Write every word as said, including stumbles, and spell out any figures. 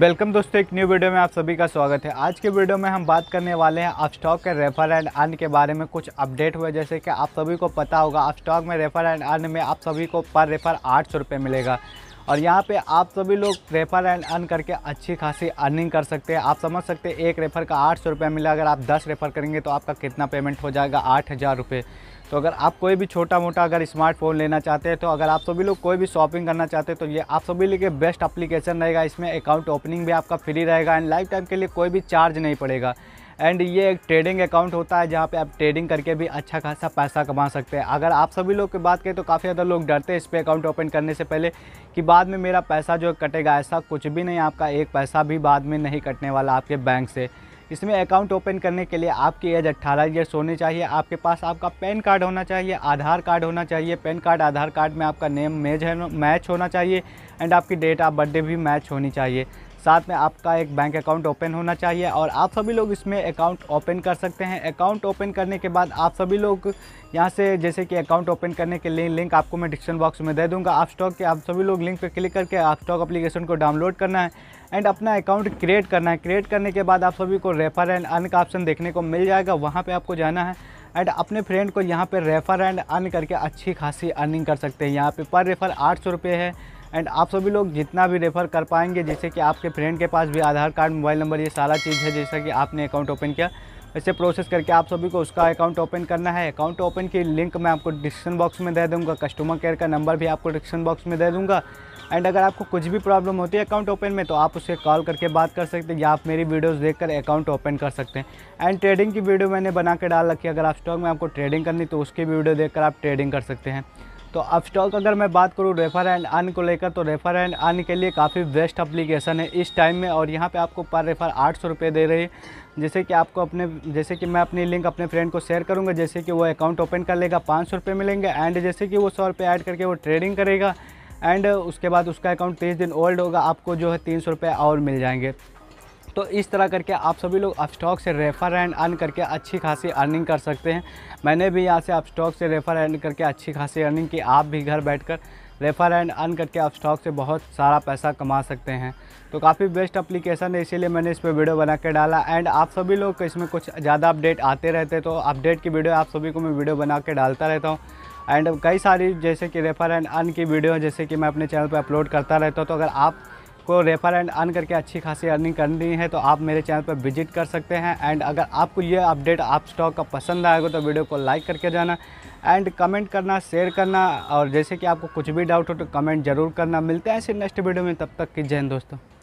Welcome दोस्तों, एक new video में आप सभी का स्वागत है। आज के वीडियो में हम बात करने वाले हैं अपस्टॉक के रेफर एंड अर्न के बारे में। कुछ अपडेट हुए, जैसे कि आप सभी को पता होगा अपस्टॉक में रेफर एंड अर्न में आप सभी को पर रेफर आठ सौ रुपये मिलेगा और यहाँ पे आप सभी लोग रेफर एंड अर्न करके अच्छी खासी अर्निंग कर सकते हैं। आप समझ सकते हैं एक रेफर का आठ सौ रुपये मिला, अगर आप दस रेफर करेंगे तो आपका कितना पेमेंट हो जाएगा, आठ हज़ार रुपये। तो अगर आप कोई भी छोटा मोटा अगर स्मार्टफोन लेना चाहते हैं, तो अगर आप सभी लोग कोई भी शॉपिंग करना चाहते हैं, तो ये आप सभी लिए बेस्ट एप्लीकेशन रहेगा। इसमें अकाउंट ओपनिंग भी आपका फ्री रहेगा एंड लाइफ टाइम के लिए कोई भी चार्ज नहीं पड़ेगा। एंड ये एक ट्रेडिंग अकाउंट होता है जहाँ पे आप ट्रेडिंग करके भी अच्छा खासा पैसा कमा सकते हैं। अगर आप सभी लोग की बात करें तो काफ़ी ज़्यादा लोग डरते हैं इस पर अकाउंट ओपन करने से पहले कि बाद में मेरा पैसा जो कटेगा, ऐसा कुछ भी नहीं, आपका एक पैसा भी बाद में नहीं कटने वाला आपके बैंक से। इसमें अकाउंट ओपन करने के लिए आपकी एज अट्ठारह ईयर्स होनी चाहिए, आपके पास आपका पैन कार्ड होना चाहिए, आधार कार्ड होना चाहिए, पैन कार्ड आधार कार्ड में आपका नेम मैच है मैच होना चाहिए एंड आपकी डेट ऑफ बर्थडे भी मैच होनी चाहिए। साथ में आपका एक बैंक अकाउंट ओपन होना चाहिए और आप सभी लोग इसमें अकाउंट ओपन कर सकते हैं। अकाउंट ओपन करने के बाद आप सभी लोग यहां से, जैसे कि अकाउंट ओपन करने के लिए लिंक आपको मैं डिस्क्रिप्शन बॉक्स में दे दूंगा अपस्टॉक के, आप सभी लोग लिंक पर क्लिक करके अपस्टॉक एप्लीकेशन को डाउनलोड करना है एंड अपना अकाउंट क्रिएट करना है। क्रिएट करने के बाद आप सभी को रेफर एंड अर्न का ऑप्शन देखने को मिल जाएगा, वहाँ पर आपको जाना है एंड अपने फ्रेंड को यहाँ पर रेफर एंड अर्न करके अच्छी खासी अर्निंग कर सकते हैं। यहाँ पर पर रेफर आठ सौ रुपये है एंड आप सभी लोग जितना भी रेफ़र कर पाएंगे, जैसे कि आपके फ्रेंड के पास भी आधार कार्ड, मोबाइल नंबर, ये सारा चीज़ है। जैसा कि आपने अकाउंट ओपन किया, वैसे प्रोसेस करके आप सभी को उसका अकाउंट ओपन करना है। अकाउंट ओपन की लिंक मैं आपको डिस्क्रिप्शन बॉक्स में दे दूंगा, कस्टमर केयर का नंबर भी आपको डिस्क्रिप्शन बॉक्स में दे दूंगा एंड अगर आपको कुछ भी प्रॉब्लम होती है अकाउंट ओपन में, तो आप उससे कॉल करके बात कर सकते हैं या आप मेरी वीडियोस देखकर अकाउंट ओपन कर सकते हैं। एंड ट्रेडिंग की वीडियो मैंने बना के डाल रखी है, अगर आप स्टॉक में आपको ट्रेडिंग करनी तो उसकी वीडियो देखकर आप ट्रेडिंग कर सकते हैं। तो अपस्टॉक अगर मैं बात करूँ रेफर एंड अर्न को लेकर, तो रेफर एंड अर्न के लिए काफ़ी बेस्ट एप्लीकेशन है इस टाइम में और यहाँ पे आपको पर रेफर आठ सौ रुपये दे रही है। जैसे कि आपको अपने जैसे कि मैं अपनी लिंक अपने फ्रेंड को शेयर करूँगा, जैसे कि वो अकाउंट ओपन कर लेगा, पाँच सौ रुपये मिलेंगे एंड जैसे कि वो सौ रुपये ऐड करके वो ट्रेडिंग करेगा एंड उसके बाद उसका अकाउंट तीस दिन ओल्ड होगा, आपको जो है तीन सौ रुपये और मिल जाएंगे। तो इस तरह करके आप सभी लोग अपस्टॉक से रेफर एंड अर्न करके अच्छी खासी अर्निंग कर सकते हैं। मैंने भी यहाँ से अपस्टॉक से रेफर एंड करके अच्छी खासी अर्निंग की। आप भी घर बैठकर रेफर एंड अर्न करके अपस्टॉक से बहुत सारा पैसा कमा सकते हैं। तो काफ़ी बेस्ट एप्लीकेशन है, इसीलिए मैंने इस पर वीडियो बना के डाला एंड आप सभी लोग इसमें कुछ ज़्यादा अपडेट आते रहते, तो अपडेट की वीडियो आप सभी को मैं वीडियो बना के डालता रहता हूँ एंड कई सारी जैसे कि रेफर एंड अर्न की वीडियो जैसे कि मैं अपने चैनल पर अपलोड करता रहता हूँ। तो अगर आप को रेफर एंड अर्न करके अच्छी खासी अर्निंग करनी है तो आप मेरे चैनल पर विजिट कर सकते हैं। एंड अगर आपको ये अपडेट अपस्टॉक का पसंद आएगा तो वीडियो को लाइक करके जाना एंड कमेंट करना, शेयर करना और जैसे कि आपको कुछ भी डाउट हो तो कमेंट ज़रूर करना। मिलते हैं ऐसे नेक्स्ट वीडियो में, तब तक की जय हिंद दोस्तों।